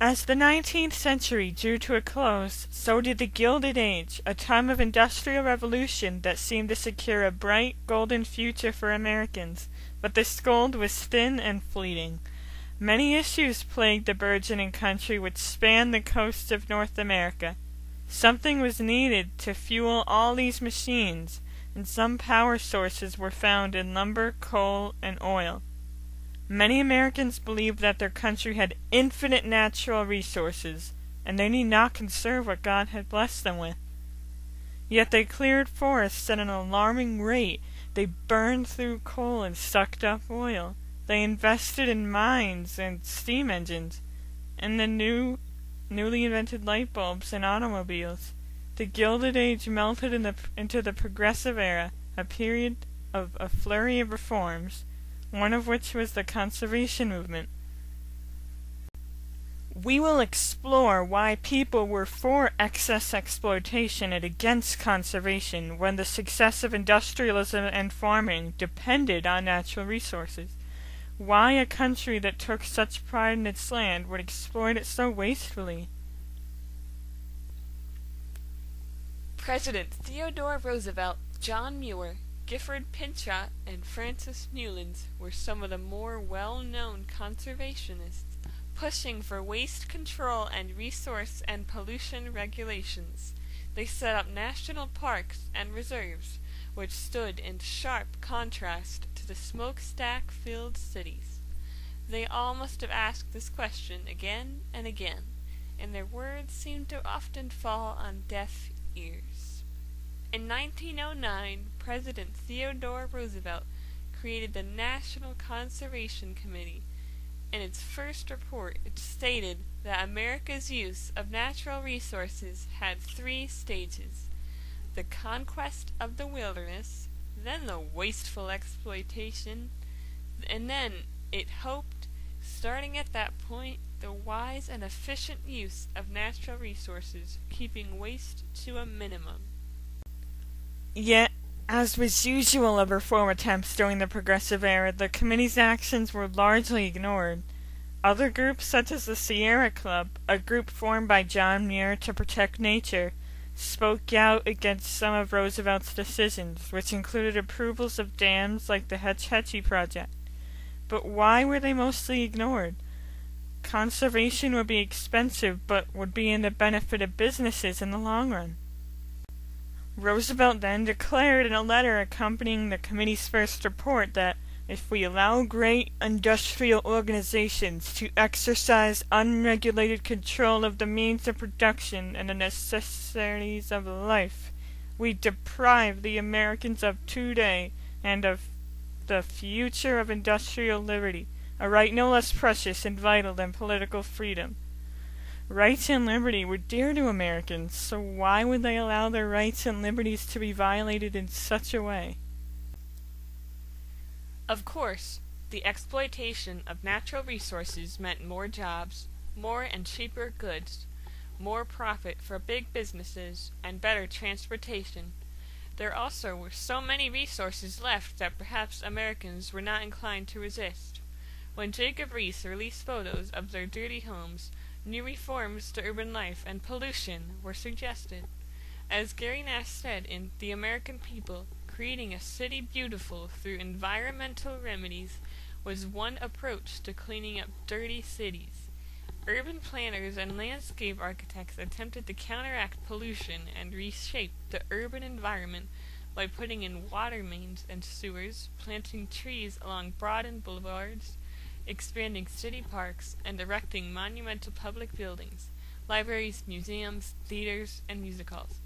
As the 19th century drew to a close, so did the Gilded Age, a time of industrial revolution that seemed to secure a bright, golden future for Americans, but this gold was thin and fleeting. Many issues plagued the burgeoning country which spanned the coasts of North America. Something was needed to fuel all these machines, and some power sources were found in lumber, coal, and oil. Many Americans believed that their country had infinite natural resources, and they need not conserve what God had blessed them with. Yet they cleared forests at an alarming rate. They burned through coal and sucked up oil. They invested in mines and steam engines, and the newly invented light bulbs and automobiles. The Gilded Age melted into the Progressive Era, a period of a flurry of reforms, one of which was the Conservation Movement. We will explore why people were for excess exploitation and against conservation when the success of industrialism and farming depended on natural resources, why a country that took such pride in its land would exploit it so wastefully. President Theodore Roosevelt, John Muir, Gifford Pinchot, and Francis Newlands were some of the more well-known conservationists, pushing for waste control and resource and pollution regulations. They set up national parks and reserves, which stood in sharp contrast to the smokestack-filled cities. They all must have asked this question again and again, and their words seemed to often fall on deaf ears. In 1909, President Theodore Roosevelt created the National Conservation Committee. In its first report, it stated that America's use of natural resources had three stages: the conquest of the wilderness, then the wasteful exploitation, and then, it hoped, starting at that point, the wise and efficient use of natural resources, keeping waste to a minimum. Yet, as was usual of reform attempts during the Progressive Era, the committee's actions were largely ignored. Other groups, such as the Sierra Club, a group formed by John Muir to protect nature, spoke out against some of Roosevelt's decisions, which included approvals of dams like the Hetch Hetchy project. But why were they mostly ignored? Conservation would be expensive, but would be in the benefit of businesses in the long run. Roosevelt then declared in a letter accompanying the committee's first report that if we allow great industrial organizations to exercise unregulated control of the means of production and the necessities of life, we deprive the Americans of today and of the future of industrial liberty, a right no less precious and vital than political freedom. Rights and liberty were dear to Americans, so why would they allow their rights and liberties to be violated in such a way? Of course, the exploitation of natural resources meant more jobs, more and cheaper goods, more profit for big businesses, and better transportation. There also were so many resources left that perhaps Americans were not inclined to resist. When Jacob Riis released photos of their dirty homes, new reforms to urban life and pollution were suggested. As Gary Nash said in The American People, creating a city beautiful through environmental remedies was one approach to cleaning up dirty cities. Urban planners and landscape architects attempted to counteract pollution and reshape the urban environment by putting in water mains and sewers, planting trees along broadened boulevards, expanding city parks, and erecting monumental public buildings, libraries, museums, theaters, and music halls.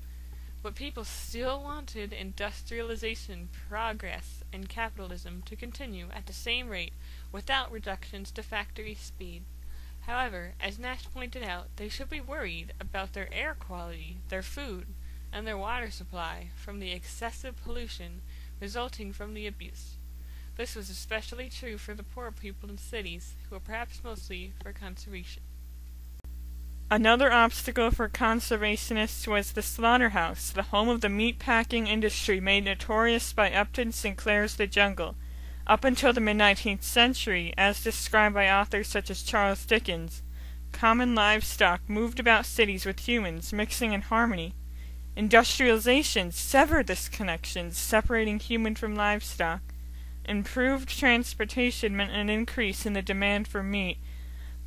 But people still wanted industrialization, progress, and capitalism to continue at the same rate without reductions to factory speed. However, as Nash pointed out, they should be worried about their air quality, their food, and their water supply from the excessive pollution resulting from the abuse. This was especially true for the poor people in cities, who were perhaps mostly for conservation. Another obstacle for conservationists was the slaughterhouse, the home of the meatpacking industry made notorious by Upton Sinclair's The Jungle. Up until the mid-19th century, as described by authors such as Charles Dickens, common livestock moved about cities with humans, mixing in harmony. Industrialization severed this connection, separating human from livestock. Improved transportation meant an increase in the demand for meat.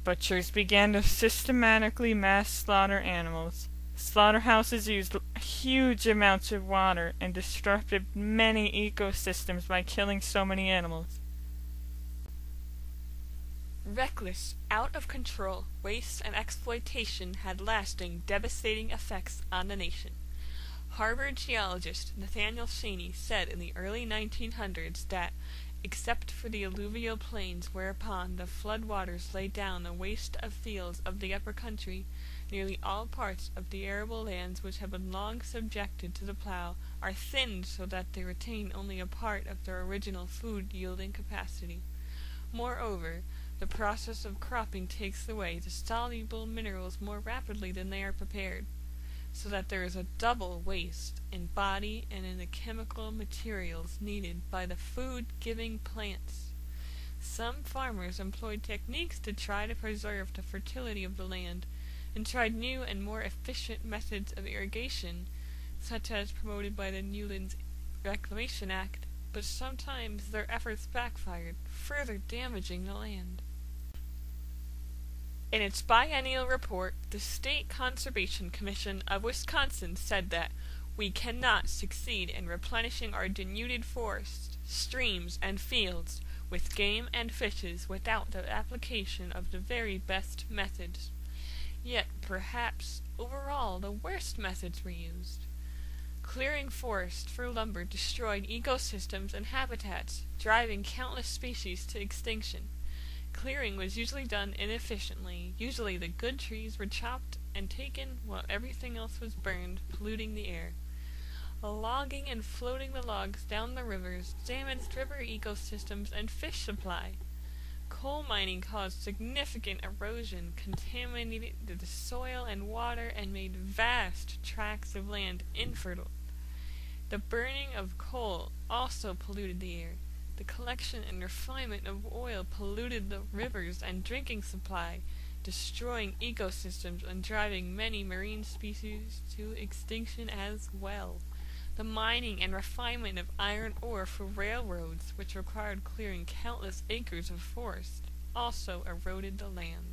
Butchers began to systematically mass slaughter animals. Slaughterhouses used huge amounts of water and disrupted many ecosystems by killing so many animals. Reckless, out of control, waste and exploitation had lasting, devastating effects on the nation. Harvard geologist Nathaniel Shaney said in the early 1900s that, except for the alluvial plains whereupon the flood waters lay down the waste of fields of the upper country, nearly all parts of the arable lands which have been long subjected to the plough are thinned so that they retain only a part of their original food-yielding capacity. Moreover, the process of cropping takes away the soluble minerals more rapidly than they are prepared, so that there is a double waste in body and in the chemical materials needed by the food-giving plants. Some farmers employed techniques to try to preserve the fertility of the land, and tried new and more efficient methods of irrigation, such as promoted by the Newlands Reclamation Act, but sometimes their efforts backfired, further damaging the land. In its biennial report, the State Conservation Commission of Wisconsin said that we cannot succeed in replenishing our denuded forests, streams, and fields with game and fishes without the application of the very best methods. Yet, perhaps, overall, the worst methods were used. Clearing forests for lumber destroyed ecosystems and habitats, driving countless species to extinction. Clearing was usually done inefficiently. Usually the good trees were chopped and taken while everything else was burned, polluting the air. Logging and floating the logs down the rivers damaged river ecosystems and fish supply. Coal mining caused significant erosion, contaminated the soil and water, and made vast tracts of land infertile. The burning of coal also polluted the air. The collection and refinement of oil polluted the rivers and drinking supply, destroying ecosystems and driving many marine species to extinction as well. The mining and refinement of iron ore for railroads, which required clearing countless acres of forest, also eroded the land.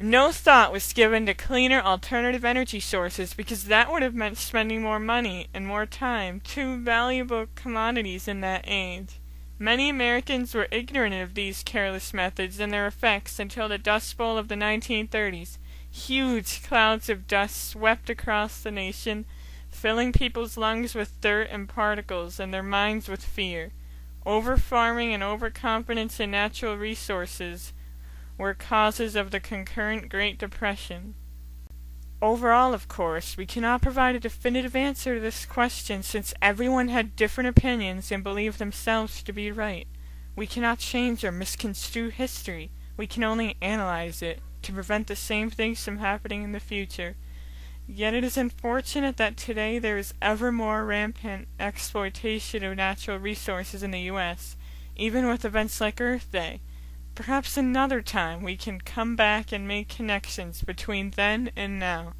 No thought was given to cleaner alternative energy sources because that would have meant spending more money and more time, two valuable commodities in that age. Many Americans were ignorant of these careless methods and their effects until the Dust Bowl of the 1930s. Huge clouds of dust swept across the nation, filling people's lungs with dirt and particles and their minds with fear. Over-farming and overconfidence in natural resources were causes of the concurrent Great Depression. Overall, of course, we cannot provide a definitive answer to this question since everyone had different opinions and believed themselves to be right. We cannot change or misconstrue history. We can only analyze it to prevent the same things from happening in the future. Yet it is unfortunate that today there is ever more rampant exploitation of natural resources in the U.S., even with events like Earth Day. Perhaps another time we can come back and make connections between then and now.